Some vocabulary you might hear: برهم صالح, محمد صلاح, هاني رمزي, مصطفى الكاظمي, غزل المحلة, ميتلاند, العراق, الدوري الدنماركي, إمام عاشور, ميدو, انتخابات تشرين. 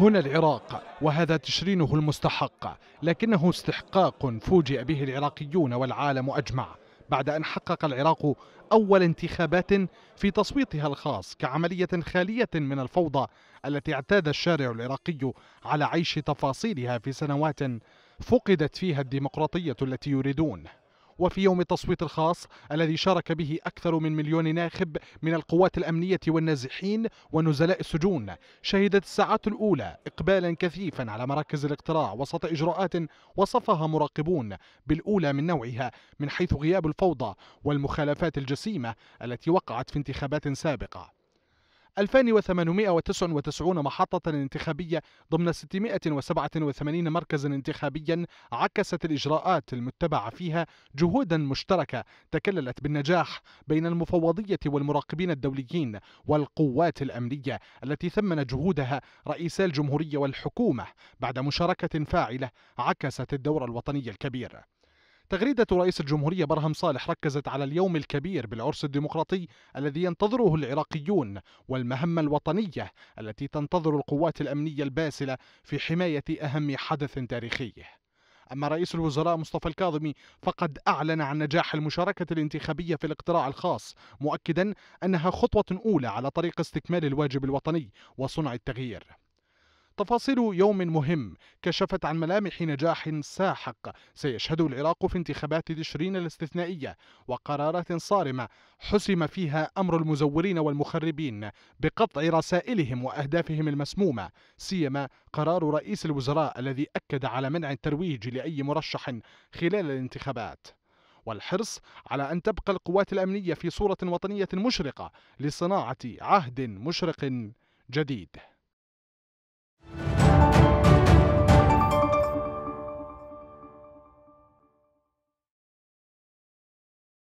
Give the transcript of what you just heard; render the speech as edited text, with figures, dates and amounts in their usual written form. هنا العراق، وهذا تشرينه المستحق، لكنه استحقاق فوجئ به العراقيون والعالم أجمع بعد أن حقق العراق أول انتخابات في تصويتها الخاص كعملية خالية من الفوضى التي اعتاد الشارع العراقي على عيش تفاصيلها في سنوات فقدت فيها الديمقراطية التي يريدون. وفي يوم التصويت الخاص الذي شارك به أكثر من مليون ناخب من القوات الأمنية والنازحين ونزلاء السجون، شهدت الساعات الأولى إقبالا كثيفا على مراكز الاقتراع وسط إجراءات وصفها مراقبون بالأولى من نوعها، من حيث غياب الفوضى والمخالفات الجسيمة التي وقعت في انتخابات سابقة. 2899 محطة انتخابية ضمن 687 مركزا انتخابيا عكست الإجراءات المتبعة فيها جهودا مشتركة تكللت بالنجاح بين المفوضية والمراقبين الدوليين والقوات الأمنية التي ثمن جهودها رئيسا الجمهورية والحكومة بعد مشاركة فاعلة عكست الدور الوطني الكبير. تغريدة رئيس الجمهورية برهم صالح ركزت على اليوم الكبير بالعرس الديمقراطي الذي ينتظره العراقيون والمهمة الوطنية التي تنتظر القوات الأمنية الباسلة في حماية أهم حدث تاريخي. أما رئيس الوزراء مصطفى الكاظمي فقد أعلن عن نجاح المشاركة الانتخابية في الاقتراع الخاص، مؤكدا أنها خطوة أولى على طريق استكمال الواجب الوطني وصنع التغيير. تفاصيل يوم مهم كشفت عن ملامح نجاح ساحق سيشهده العراق في انتخابات تشرين الاستثنائية وقرارات صارمة حسم فيها أمر المزورين والمخربين بقطع رسائلهم وأهدافهم المسمومة، سيما قرار رئيس الوزراء الذي أكد على منع الترويج لأي مرشح خلال الانتخابات، والحرص على أن تبقى القوات الأمنية في صورة وطنية مشرقة لصناعة عهد مشرق جديد.